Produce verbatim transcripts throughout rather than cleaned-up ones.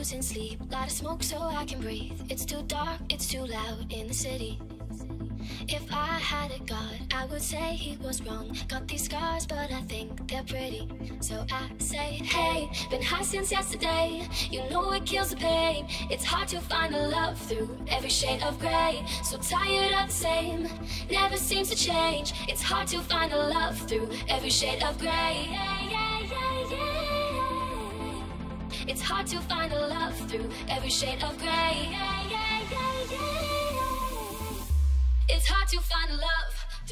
losing sleep. Lot of smoke so I can breathe. It's too dark, it's too loud in the city. If I had a god, I would say he was wrong. Got these scars, but I think they're pretty. So I say, hey, been high since yesterday. You know it kills the pain. It's hard to find a love through every shade of grey. So tired of the same, never seems to change. It's hard to find a love through every shade of grey. It's hard to find a love through every shade of grey. It's hard to find a love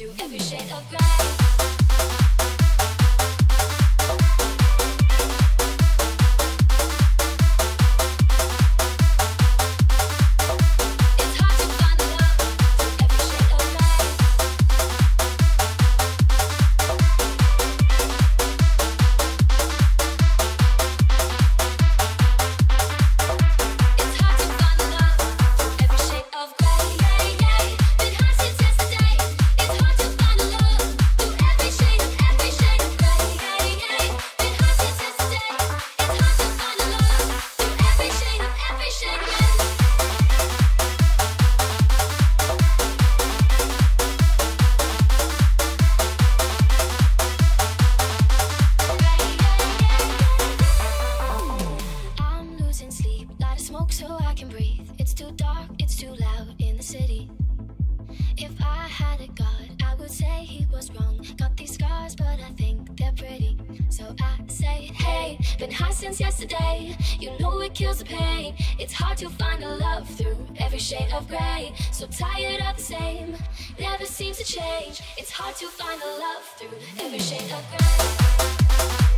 through every shade of grey.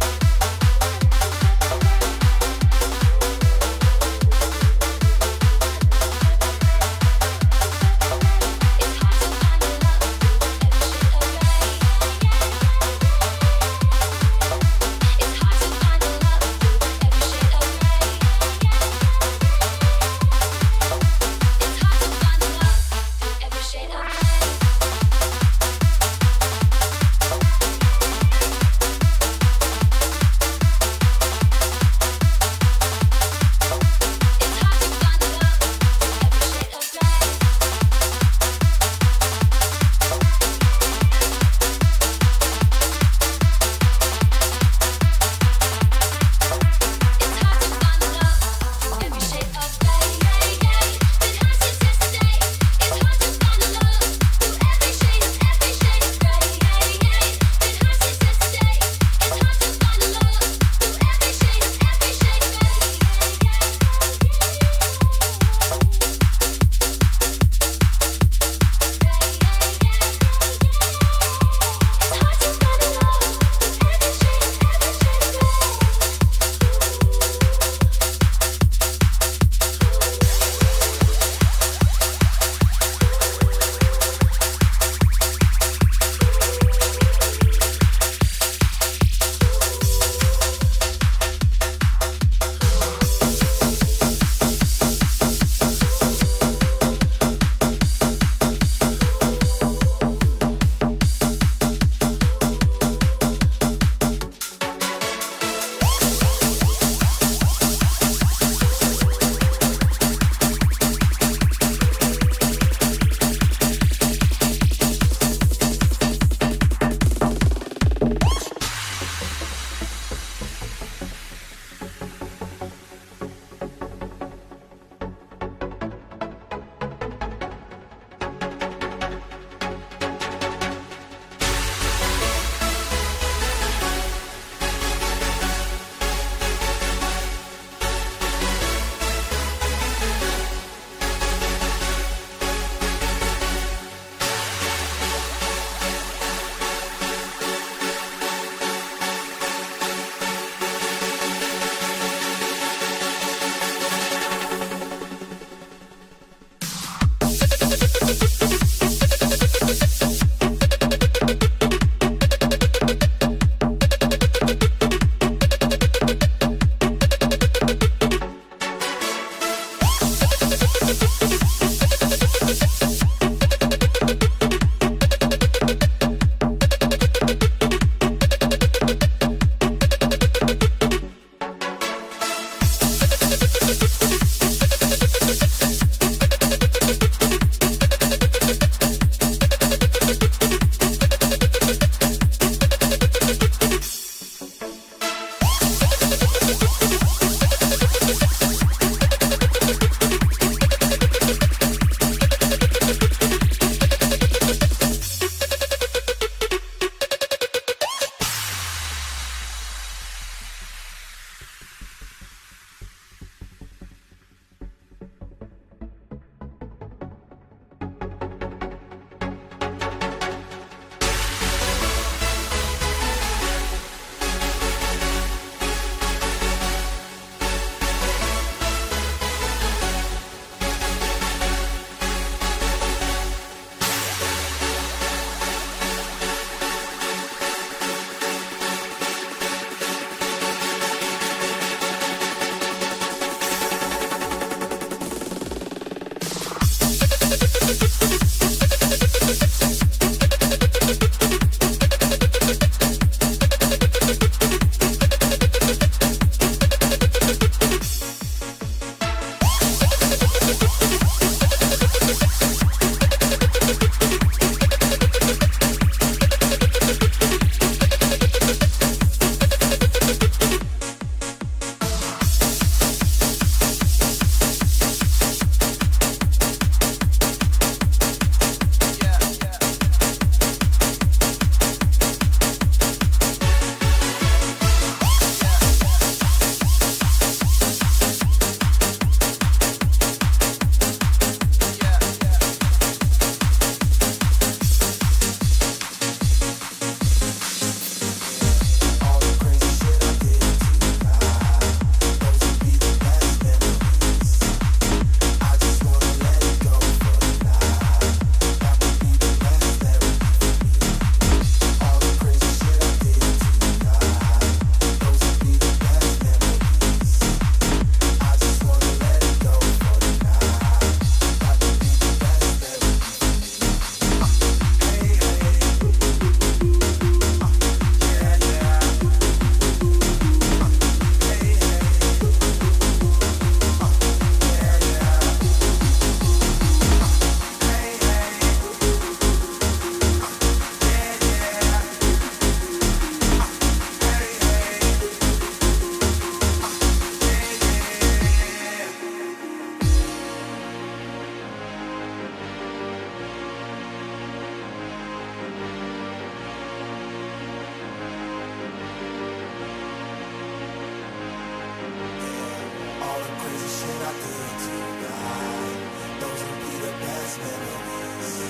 should I do tonight? Those will be the best memories.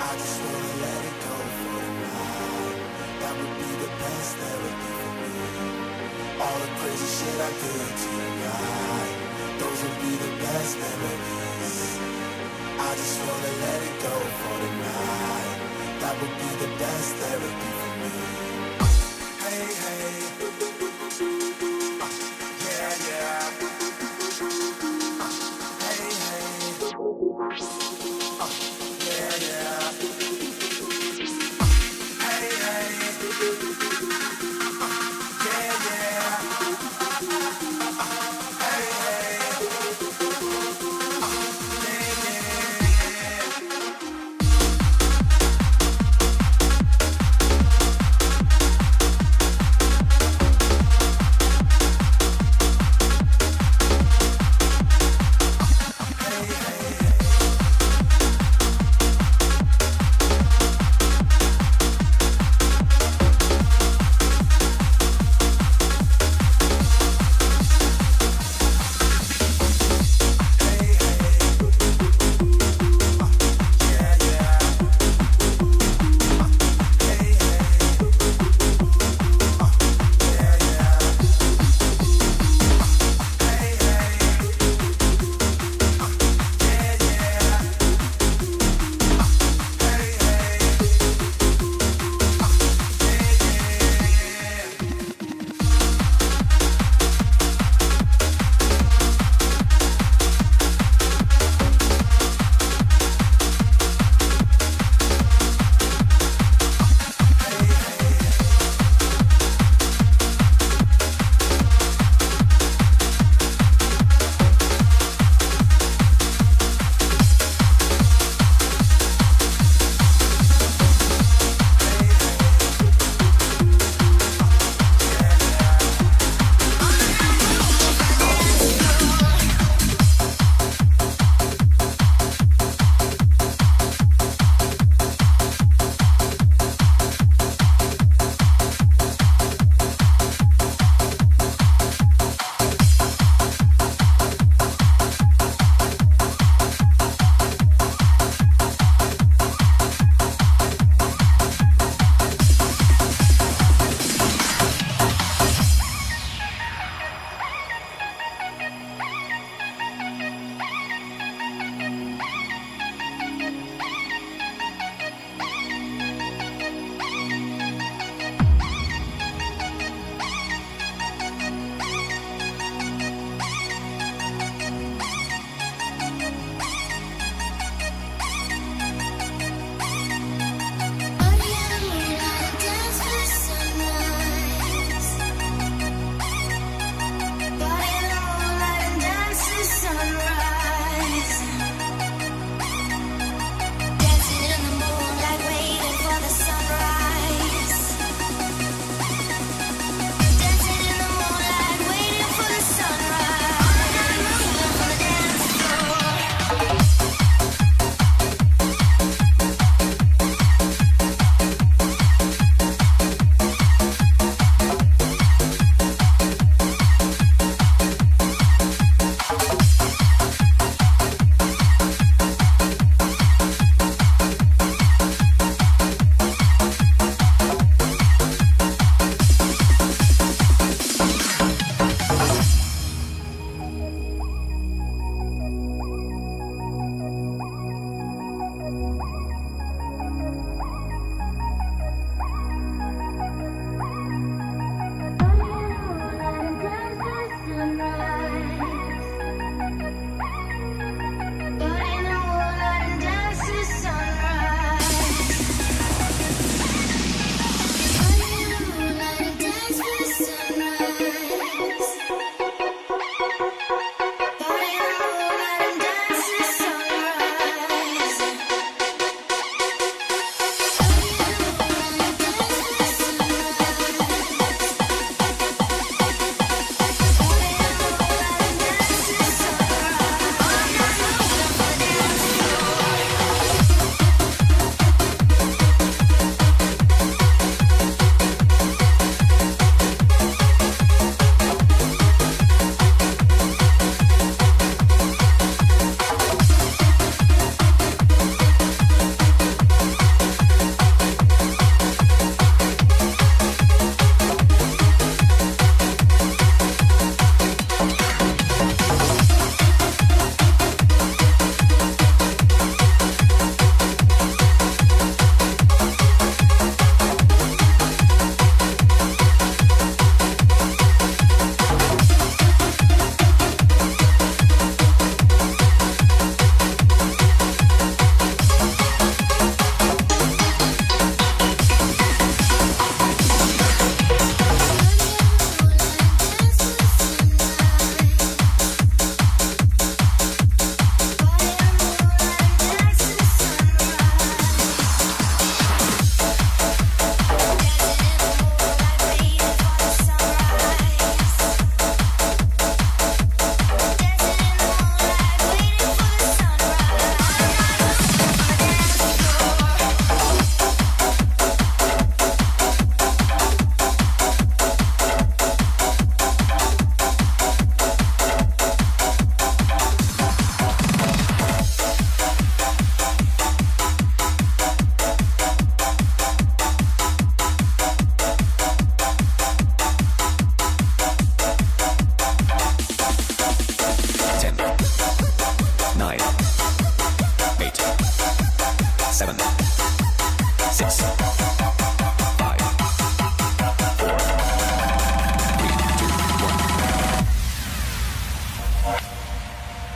I just wanna let it go for a night. That would be the best therapy for me. All the crazy shit I did tonight, those will be the best memories. I just wanna let it go for a night. That would be the best therapy for me. Hey, hey.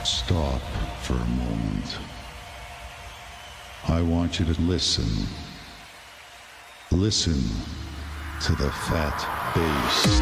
Stop for a moment. I want you to listen. Listen to the fat bass.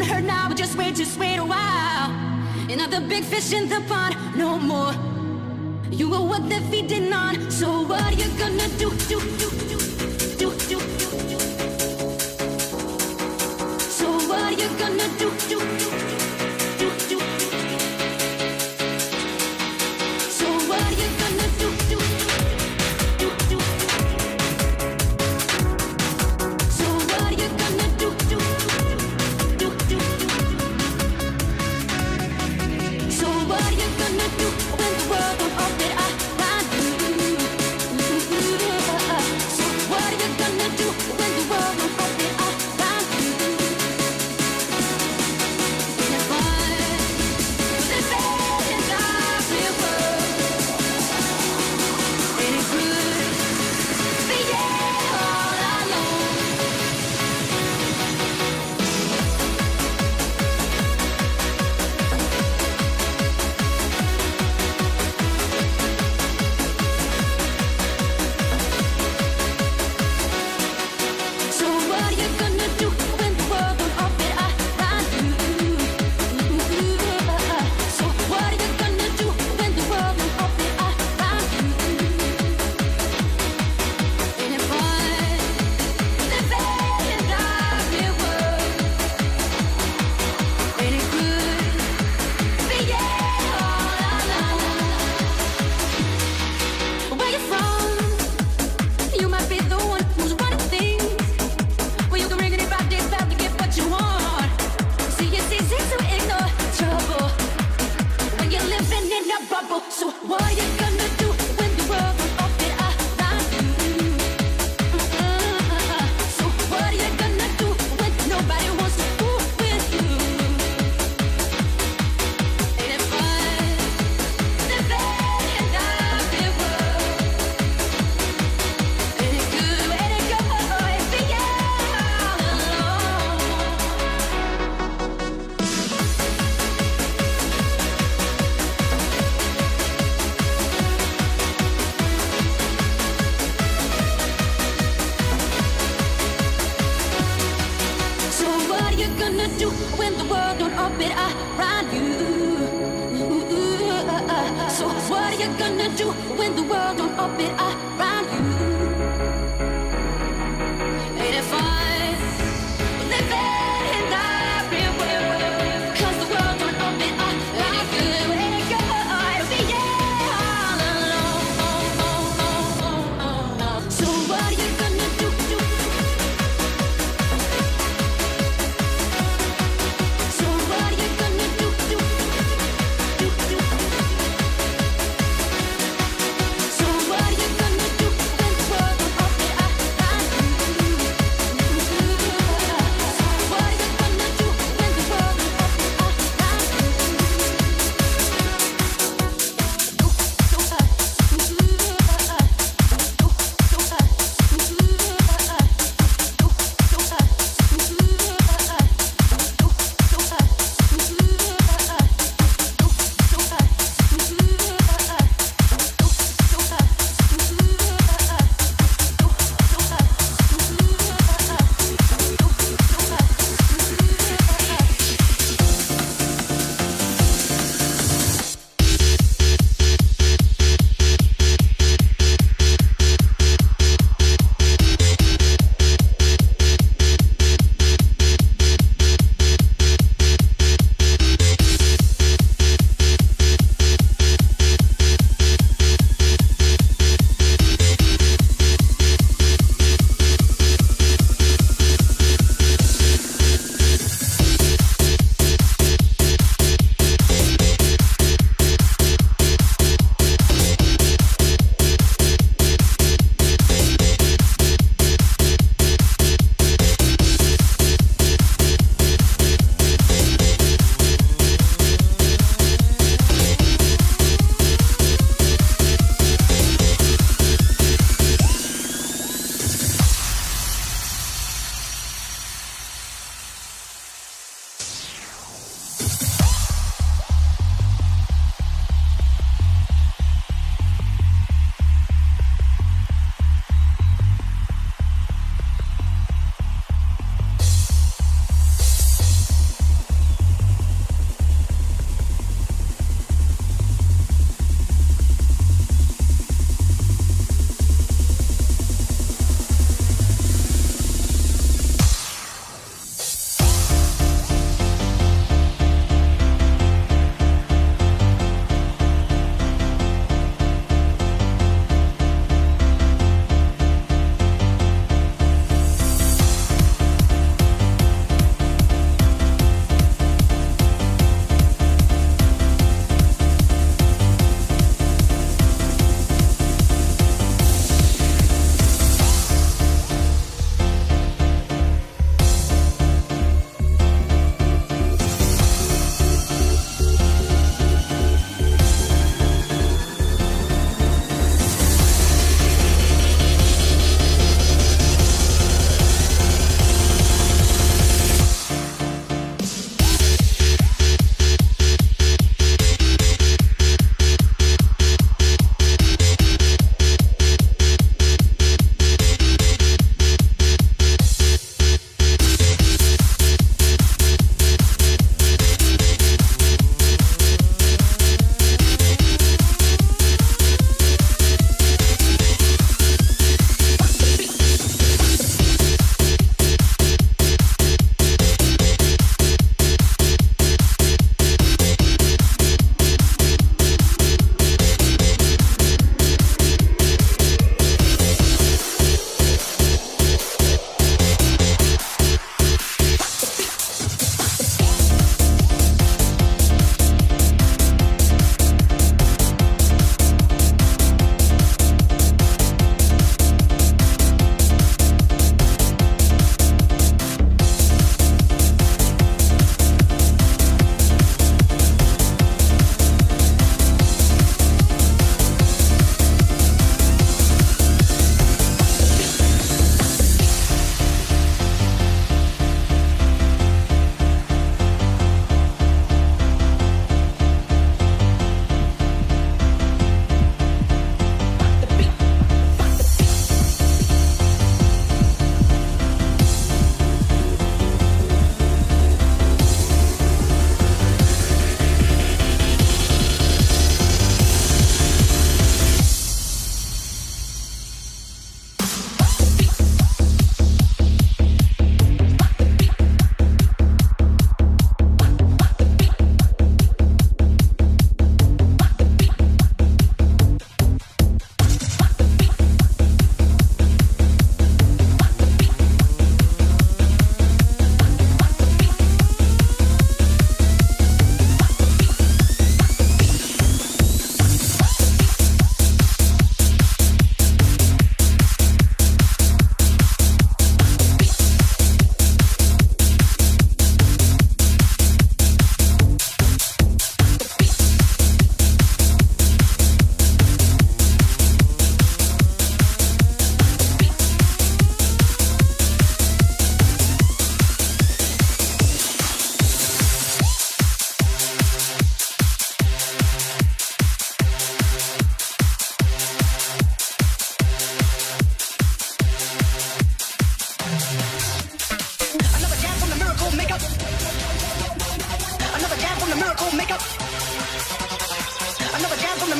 don't hurt now, but just wait, just wait a while. You're not the big fish in the pond no more. You were what they're feeding on. So what are you gonna do, do, do, do, do, do, do? So what are you gonna do, do, do, do, do, do? So what are you gonna do, do, do, do, do? So what are you gonna do, do, do, do, do? So what are you gonna do when the world won't open? So what are you gonna do? Gonna do when the world don't orbit around you? So what are you gonna do when the world don't orbit around you? Ain't it fun living in the real world? 'Cause the world don't orbit around you. Ain't it good to be all alone? Oh, oh, oh, oh, oh, oh. So what are you gonna do? What are you gonna do?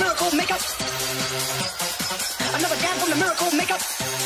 miracle, make up. Another jam from the miracle, make up.